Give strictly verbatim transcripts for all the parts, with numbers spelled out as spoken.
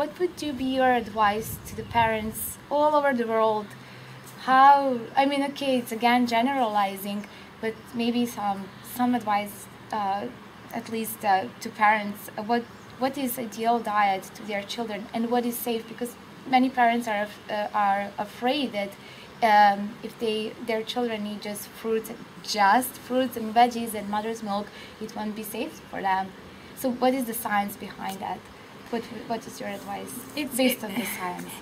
What would you be your advice to the parents all over the world? How, I mean, okay, it's again generalizing, but maybe some some advice, uh, at least uh, to parents, what what is ideal diet to their children and what is safe? Because many parents are uh, are afraid that um, if they their children eat just fruits, just fruits and veggies and mother's milk, it won't be safe for them. So what is the science behind that? What what is your advice? It's based on the science.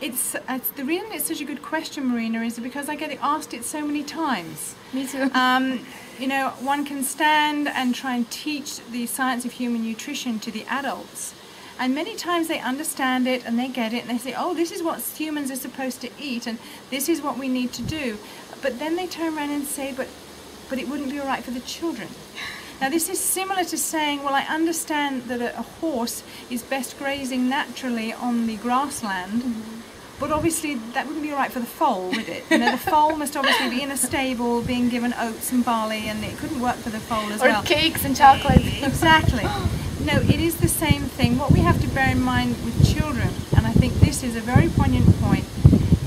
It's, it's the reason it's such a good question, Marina, is because I get asked it so many times. Me too. Um, you know, one can stand and try and teach the science of human nutrition to the adults, and many times they understand it and they get it and they say, oh, this is what humans are supposed to eat and this is what we need to do. But then they turn around and say, but, but it wouldn't be all right for the children. Now, this is similar to saying, well, I understand that a, a horse is best grazing naturally on the grassland, mm-hmm. but obviously that wouldn't be all right for the foal, would it? You know, the foal must obviously be in a stable, being given oats and barley, and it couldn't work for the foal as or well. Or cakes and chocolate. Exactly. No, it is the same thing. What we have to bear in mind with children, and I think this is a very poignant point,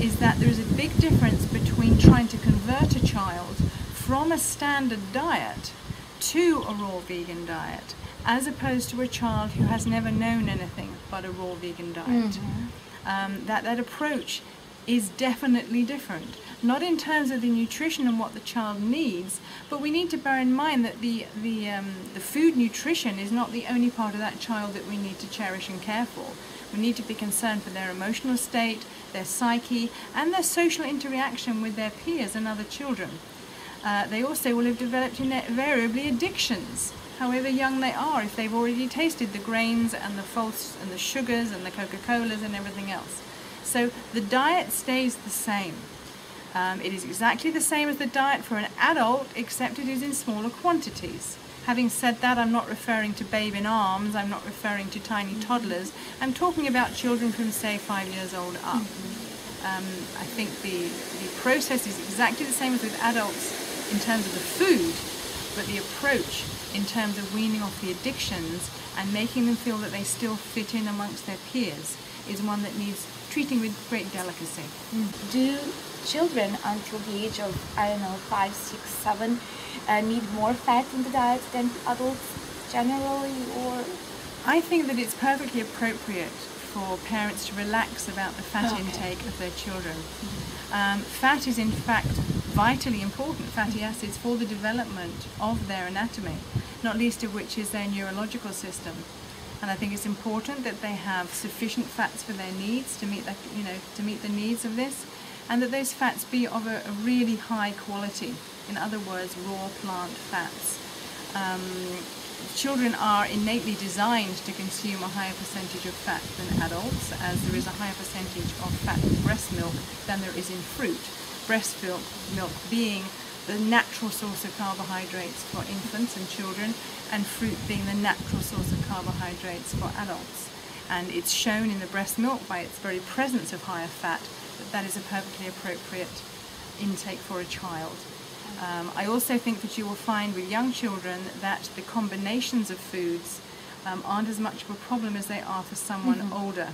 is that there is a big difference between trying to convert a child from a standard diet to a raw vegan diet, as opposed to a child who has never known anything but a raw vegan diet. Mm-hmm. um, that that approach is definitely different, not in terms of the nutrition and what the child needs, but we need to bear in mind that the the um, the food nutrition is not the only part of that child that we need to cherish and care for. We need to be concerned for their emotional state, their psyche, and their social interaction with their peers and other children. Uh, they also will have developed invariably addictions, however young they are, if they've already tasted the grains and the false and the sugars and the Coca-Colas and everything else. So the diet stays the same. Um, it is exactly the same as the diet for an adult, except it is in smaller quantities. Having said that, I'm not referring to babe in arms, I'm not referring to tiny toddlers, I'm talking about children from, say, five years old up. Mm-hmm. um, I think the, the process is exactly the same as with adults, in terms of the food, but the approach in terms of weaning off the addictions and making them feel that they still fit in amongst their peers is one that needs treating with great delicacy. Mm. Do children until the age of, I don't know, five, six, seven, uh, need more fat in the diet than adults generally, or...? I think that it's perfectly appropriate for parents to relax about the fat okay. intake of their children. Mm-hmm. um, fat is in fact vitally important, fatty acids, for the development of their anatomy, not least of which is their neurological system. And I think it's important that they have sufficient fats for their needs to meet the, you know, to meet the needs of this, and that those fats be of a, a really high quality. In other words, raw plant fats. Um, children are innately designed to consume a higher percentage of fat than adults, as there is a higher percentage of fat in breast milk than there is in fruit. Breast milk, milk being the natural source of carbohydrates for infants and children, and fruit being the natural source of carbohydrates for adults. And it's shown in the breast milk by its very presence of higher fat that that is a perfectly appropriate intake for a child. Um, I also think that you will find with young children that the combinations of foods um, aren't as much of a problem as they are for someone mm-hmm. older.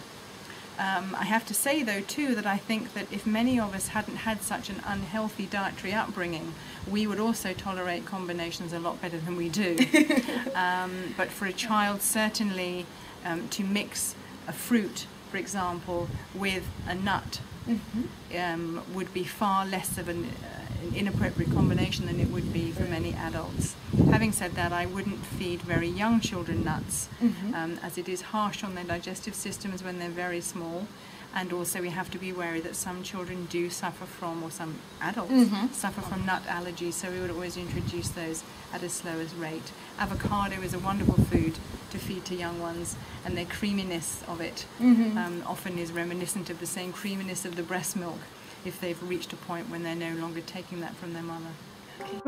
Um, I have to say, though, too, that I think that if many of us hadn't had such an unhealthy dietary upbringing, we would also tolerate combinations a lot better than we do. um, but for a child, certainly, um, to mix a fruit, for example, with a nut mm-hmm. um, would be far less of an, uh, an inappropriate combination than it would be for many adults. Having said that, I wouldn't feed very young children nuts, mm-hmm. um, as it is harsh on their digestive systems when they're very small, and also we have to be wary that some children do suffer from, or some adults mm-hmm. suffer from nut allergies, so we would always introduce those at a slower rate. Avocado is a wonderful food to feed to young ones, and the creaminess of it mm-hmm. um, often is reminiscent of the same creaminess of the breast milk if they've reached a point when they're no longer taking that from their mother. Okay.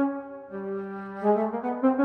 Thank you.